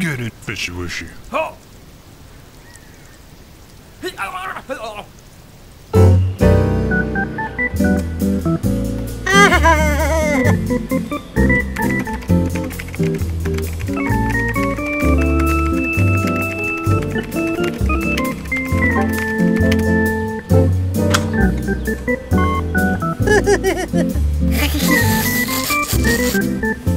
Get it, fishy wishy. Oh.